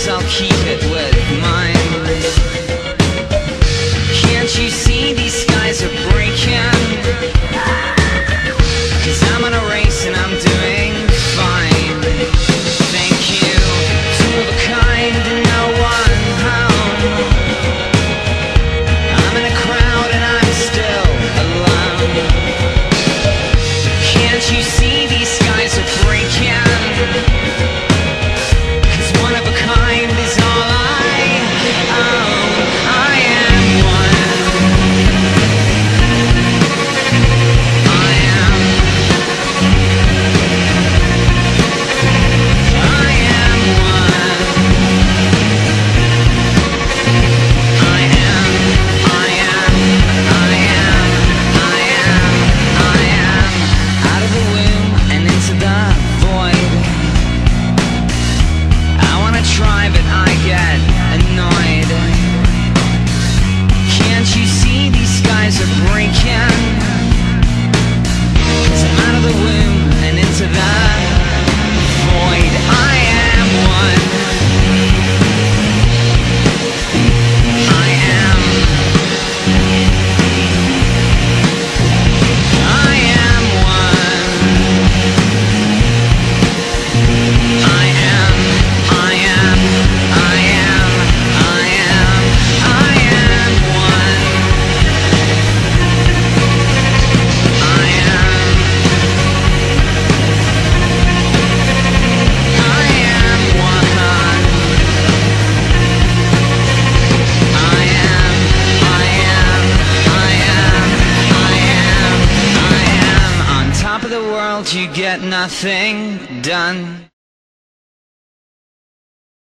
yours, I'll keep it with mine. Can't you see these skies are breaking? 'Cause I'm on a race and I'm doing fine. Thank you, two of a kind and no one home. I'm in a crowd and I'm still alone. Can't you see these skies are breaking? You get nothing done.